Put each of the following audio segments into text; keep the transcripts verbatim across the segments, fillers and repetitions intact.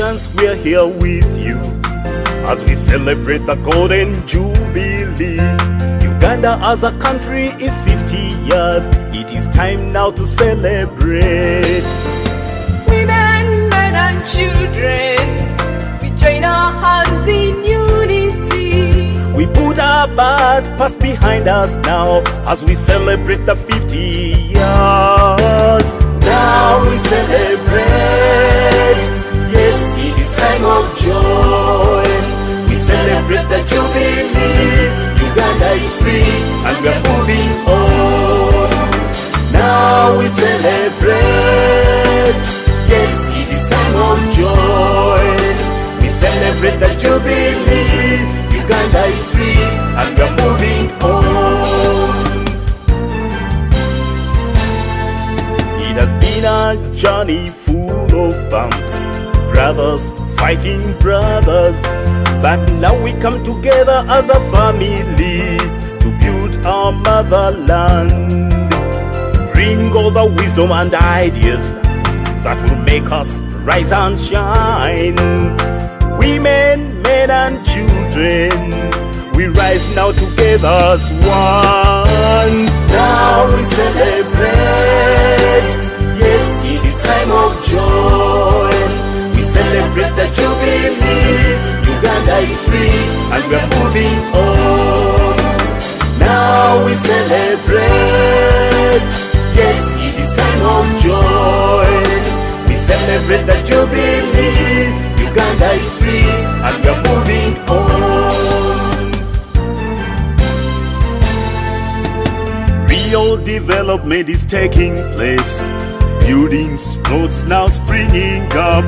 Christians, we're here with you as we celebrate the Golden Jubilee. Uganda as a country is fifty years. It is time now to celebrate. Women, men and children, we join our hands in unity. We put our bad past behind us now as we celebrate the fifty years. Now we celebrate, yes, it is time of joy. We celebrate the Jubilee, Uganda is free and we are moving on. Now we celebrate, yes, it is time of joy. We celebrate the Jubilee, Uganda is free and we are moving on. It has been a journey full of bumps, brothers fighting brothers, but now we come together as a family to build our motherland. Bring all the wisdom and ideas that will make us rise and shine. Women, men and children, we rise now together as one. Now we celebrate, yes, it is time of joy. We celebrate the Jubilee, Uganda is free and we are moving on. Now we celebrate, yes, it is time of joy. We celebrate the Jubilee, Uganda is free and we are moving on. Real development is taking place, buildings, roads now springing up.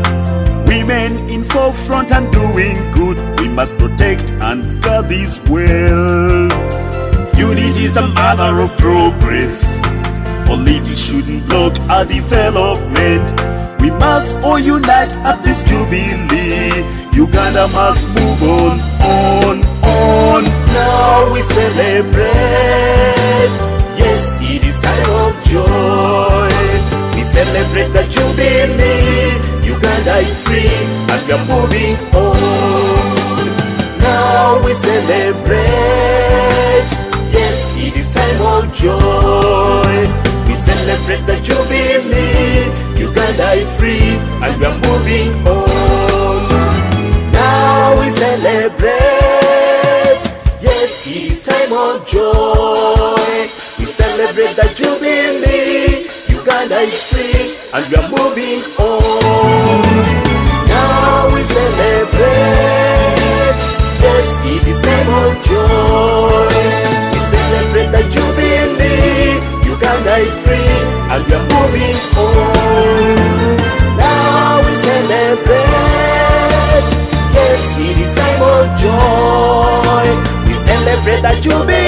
Women in forefront and doing good. We must protect and guard this well. Unity is the mother of progress. Politics shouldn't block our development. We must all unite at this Jubilee. Uganda must move on, on, on. Now we celebrate, yes, it is time of joy. We celebrate the Jubilee, Uganda is free and we are moving on. Now we celebrate, yes, it is time of joy. We celebrate the Jubilee, Uganda is free and we are moving on. Now we celebrate, yes, it is time of joy. We celebrate the Jubilee, Uganda is free and we are moving on. Now we celebrate, yes, it is time of joy. We celebrate the Jubilee, Uganda is free and we are moving on. Now we celebrate, yes, it is time of joy. We celebrate the Jubilee,